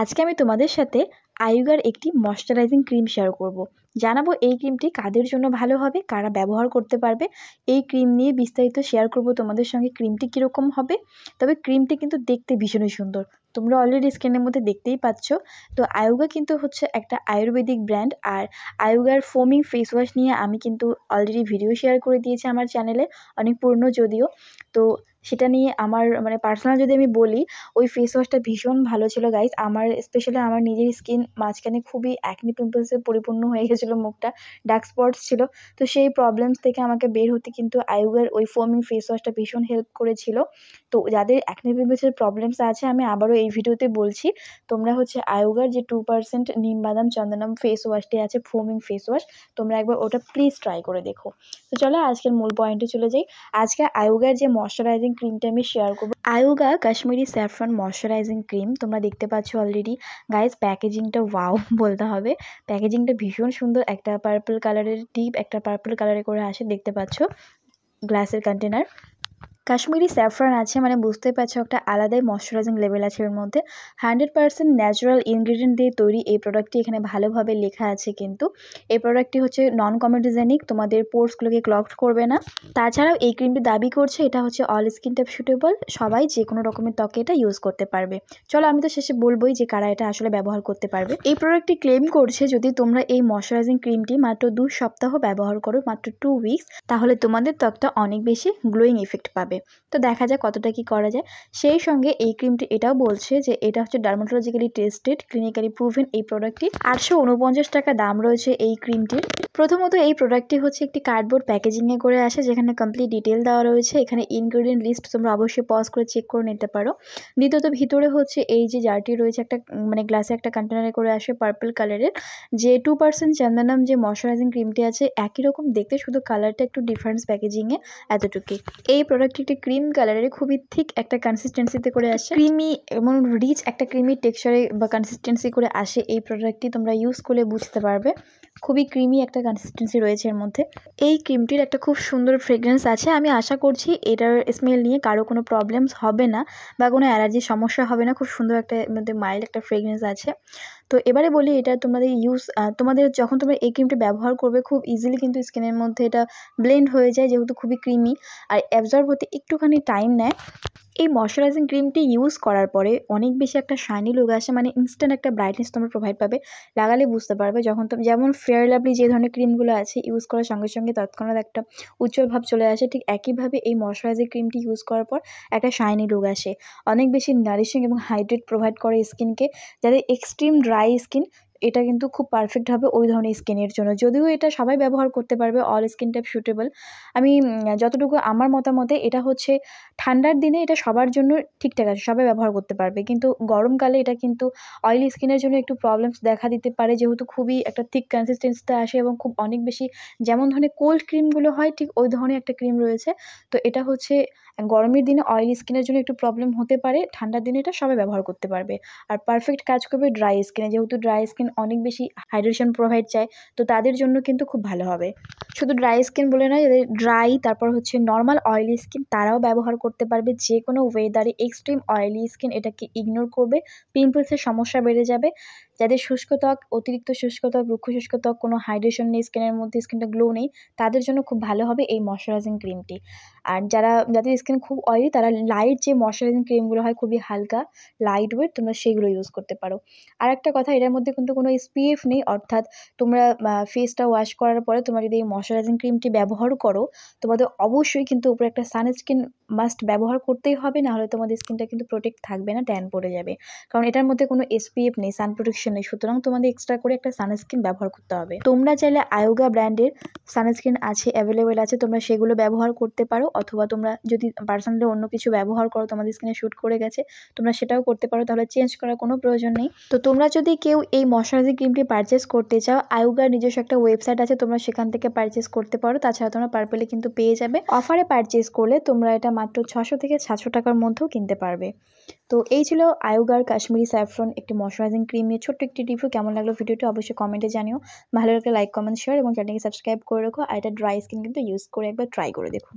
আজকে আমি তোমাদের সাথে আয়ুগার একটি ময়শ্চারাইজিং ক্রিম শেয়ার করব। জানাবো এই ক্রিমটি কাদের জন্য ভালো হবে, কারা ব্যবহার করতে পারবে, এই ক্রিম নিয়ে বিস্তারিত শেয়ার করব তোমাদের সঙ্গে। ক্রিমটি কীরকম হবে, তবে ক্রিমটি কিন্তু দেখতে ভীষণই সুন্দর, তোমরা অলরেডি স্ক্রিনের মধ্যে দেখতেই পাচ্ছ। তো আয়ুগা কিন্তু হচ্ছে একটা আয়ুর্বেদিক ব্র্যান্ড, আর আয়ুগার ফোমিং ফেস ওয়াশ নিয়ে আমি কিন্তু অলরেডি ভিডিও শেয়ার করে দিয়েছি আমার চ্যানেলে, অনেক পুরনো যদিও। তো সেটা নিয়ে আমার পার্সোনাল যদি আমি বলি, ওই ফেস ওয়াশটা ভীষণ ভালো ছিল গাইস। আমার স্পেশালি আমার নিজের স্কিন মাঝখানে খুবই অ্যাকনি পিম্পলসে পরিপূর্ণ হয়ে গেছিলো, মুখটা ডার্ক স্পটস ছিল। তো সেই প্রবলেমস থেকে আমাকে বের হতে কিন্তু আয়ুগার ওই ফোমিং ফেস ওয়াশটা ভীষণ হেল্প করেছিল। তো যাদের অ্যাকনি পিম্পলসের প্রবলেমস আছে, আমি আবারও এই ভিডিওতে বলছি, তোমরা হচ্ছে আয়ুগার যে 2% নিম বাদাম চন্দনম ফেস ওয়াশটি আছে, ফোমিং ফেস ওয়াশ, তোমরা একবার ওটা প্লিজ ট্রাই করে দেখো। তো চলো আজকের মূল পয়েন্টে চলে যাই। আজকে আয়ুগার যে ময়শ্চারাইজিং ক্রিমটা আমি শেয়ার করব, Ayuga Kashmiri saffron moisturising cream. তোমরা দেখতে পাচ্ছ অলরেডি গাইস প্যাকেজিংটা ওয়াও বলতে হবে। প্যাকেজিংটা ভীষণ সুন্দর, একটা পার্পল কালারের টিপ, একটা পার্পল কালারে করে আসে, দেখতে পাচ্ছ গ্লাসের কন্টেনার। কাশ্মীরি স্যাফরন আছে মানে বুঝতে পারছো একটা আলাদাই ময়শ্চারাইজিং লেভেল আছে এর মধ্যে। 100% ন্যাচারাল ইনগ্রিডিয়েন্ট দিয়ে তৈরি এই প্রোডাক্টটি এখানে ভালোভাবে লেখা আছে। কিন্তু এই প্রোডাক্টটি হচ্ছে নন কমেডিজেনিক, তোমাদের পোর্সগুলোকে ক্লগড করবে না। তাছাড়াও এই ক্রিমটি দাবি করছে এটা হচ্ছে অল স্কিন টাইপ সুটেবল, সবাই যে কোনো রকমের ত্বকে এটা ইউজ করতে পারবে। চলো আমি তো শেষে বলবোই যে কারা এটা আসলে ব্যবহার করতে পারবে। এই প্রোডাক্টটি ক্লেম করছে যদি তোমরা এই ময়শ্চারাইজিং ক্রিমটি মাত্র 2 সপ্তাহ ব্যবহার করো, মাত্র 2 উইকস, তাহলে তোমাদের ত্বকটা অনেক বেশি গ্লোয়িং ইফেক্ট পাবে। তো দেখা যায় কতটা কি করা যায়। সেই সঙ্গে এই ক্রিমটি এটাও বলছে যে এটা হচ্ছে ডার্মাটোলজিক্যালি টেস্টেড, ক্লিনিক্যালি প্রুভেন। এই প্রোডাক্টটি 849 টাকা দাম রয়েছে এই ক্রিমটির। প্রথমত এই প্রোডাক্টটি হচ্ছে একটি কার্ডবোর্ড প্যাকেজিংয়ে করে আসে, যেখানে কমপ্লিট ডিটেল দেওয়া রয়েছে। এখানে ইনগ্রিডিয়েন্ট লিস্ট তোমরা অবশ্যই পজ করে চেক করে নিতে পারো। দ্বিতীয়ত ভিতরে হচ্ছে এই যে জারটি রয়েছে একটা গ্লাসে একটা কন্টেনারে করে আসে পার্পল কালারের, যে 2% চন্দনম যে ময়শ্চারাইজিং ক্রিমটি আছে একই রকম দেখতে, শুধু কালারটা একটু ডিফারেন্স প্যাকেজিংয়ে, এতটুকুই। এই প্রোডাক্টটি ক্রিম কালারের খুবই থিক একটা কনসিস্টেন্সিতে করে আসে, ক্রিমি এবং রিচ একটা ক্রিমি টেক্সচারে বা কনসিস্টেন্সি করে আসে। এই প্রোডাক্টটি তোমরা ইউজ করলে বুঝতে পারবে, খুবই ক্রিমি একটা কনসিস্টেন্সি রয়েছে এর মধ্যে। এই ক্রিমটির একটা খুব সুন্দর ফ্রেগরেন্স আছে। আমি আশা করছি এটার স্মেল নিয়ে কারো কোনো প্রবলেমস হবে না বা কোনো অ্যালার্জির সমস্যা হবে না। খুব সুন্দর একটা মধ্যে মাইল্ড একটা ফ্রেগরেন্স আছে। তো এবারে বলি এটা তোমাদের তোমাদের যখন তোমরা এই ক্রিমটা ব্যবহার করবে, খুব ইজিলি কিন্তু স্কিনের মধ্যে এটা ব্লেন্ড হয়ে যায়, যেহেতু খুবই ক্রিমি আর অ্যাবজর্ব হতে একটুখানি টাইম নেয়। এই ময়শ্চারাইজিং ক্রিমটি ইউজ করার পরে অনেক বেশি একটা শাইনি লুক আসে, মানে ইনস্ট্যান্ট একটা ব্রাইটনেস তোমরা প্রোভাইড পাবে, লাগালে বুঝতে পারবে। যখন তুমি যেমন ফেয়ার লাভলি যে ধরনের ক্রিমগুলো আছে ইউজ করার সঙ্গে সঙ্গে তৎক্ষণাৎ একটা উজ্জ্বল ভাব চলে আসে, ঠিক একইভাবে এই ময়শ্চারাইজিং ক্রিমটি ইউজ করার পর একটা শাইনি লুক আসে, অনেক বেশি নারিশিং এবং হাইড্রেট প্রোভাইড করে স্কিনকে। যাদের এক্সট্রিম ড্রাই স্কিন, এটা কিন্তু খুব পারফেক্ট হবে ওই ধরনের স্কিনের জন্য। যদিও এটা সবাই ব্যবহার করতে পারবে, অল স্কিন টাইপ সুটেবল। আমি যতটুকু আমার মতামতে এটা হচ্ছে ঠান্ডার দিনে এটা সবার জন্য ঠিকঠাক আছে, সবাই ব্যবহার করতে পারবে। কিন্তু গরমকালে এটা কিন্তু অয়েলি স্কিনের জন্য একটু প্রবলেমস দেখা দিতে পারে, যেহেতু খুবই একটা থিক কনসিস্টেন্সিতে আসে এবং খুব অনেক বেশি যেমন ধরনের কোল্ড ক্রিমগুলো হয় ঠিক ওই ধরনের একটা ক্রিম রয়েছে। তো এটা হচ্ছে গরমের দিনে অয়েলি স্কিনের জন্য একটু প্রবলেম হতে পারে, ঠান্ডার দিনে এটা সবাই ব্যবহার করতে পারবে আর পারফেক্ট কাজ করবে ড্রাই স্কিনে, যেহেতু ড্রাই স্কিন অনেক বেশি হাইড্রেশন প্রোভাইড চায়। তো তাদের জন্য কিন্তু খুব ভালো হবে। শুধু ড্রাই স্কিন বলে নয়, যাদের ড্রাই তারপর হচ্ছে নর্মাল অয়েলি স্কিন তারাও ব্যবহার করতে পারবে। যে কোনো ওয়েদারে এক্সট্রিম অয়েলি স্কিন এটাকে ইগনোর করবে, পিম্পলসের সমস্যা বেড়ে যাবে। যাদের শুষ্ক ত্বক, অতিরিক্ত শুষ্ক ত্বক, রুক্ষ শুষ্ক ত্বক, কোনো হাইড্রেশন নেই স্কিনের মধ্যে, স্কিনটা গ্লো নেই, তাদের জন্য খুব ভালো হবে এই ময়শ্চারাইজিং ক্রিমটি। আর যাদের স্কিন খুব অয়েলি তারা লাইট যে ময়শ্চারাইজিং ক্রিমগুলো হয় খুবই হালকা লাইট ওয়েট, তোমরা সেগুলো ইউজ করতে পারো। আর একটা কথা, এটার মধ্যে কিন্তু কোনো SPF নেই, অর্থাৎ তোমরা ফেসটা ওয়াশ করার পরে তোমরা যদি এই ময়শ্চারাইজিং ক্রিমটি ব্যবহার করো, তোমাদের অবশ্যই কিন্তু উপরে একটা সানস্ক্রিন মাস্ট ব্যবহার করতেই হবে, নাহলে তোমাদের স্কিনটা কিন্তু প্রোটেক্ট থাকবে না, ট্যান পড়ে যাবে। কারণ এটার মধ্যে কোনো SPF নেই, সান প্রোটেকশন নেই, সুতরাং তোমাদের এক্সট্রা করে একটা সানস্ক্রিন ব্যবহার করতে হবে। তোমরা চাইলে আয়ুগা ব্র্যান্ডের সানস্ক্রিন আছে, অ্যাভেলেবেল আছে, তোমরা সেগুলো ব্যবহার করতে পারো। অথবা তোমরা যদি পার্সোনালি অন্য কিছু ব্যবহার করো, তোমাদের স্কিনে শ্যুট করে গেছে, তোমরা সেটাও করতে পারো, তাহলে চেঞ্জ করার কোনো প্রয়োজন নেই। তো তোমরা যদি কেউ এই ময়শ্চারাইজিং ক্রিমটি পারচেস করতে চাও, আয়ুগার নিজস্ব একটা ওয়েবসাইট আছে, তোমরা সেখান থেকে পারচেস করতে পারো। তাছাড়া তোমরা পার্পেলে কিন্তু পেয়ে যাবে, অফারে পারচেস করলে তোমরা এটা মাত্র 600 থেকে 700 টাকার মধ্যেও কিনতে পারবে। তো এই ছিল আয়ুগার কাশ্মীরি স্যাফরন একটি ময়শ্চারাইজিং ক্রিম নিয়ে ছোট্ট একটি রিভিউ। কেমন লাগলো ভিডিওটি অবশ্যই কমেন্টে জানিও, ভালো লাগলে লাইক, কমেন্ট, শেয়ার এবং চ্যানেলকে সাবস্ক্রাইব করে রাখো। আর এটা ড্রাই স্কিন কিন্তু ইউজ করে একবার ট্রাই করে দেখো।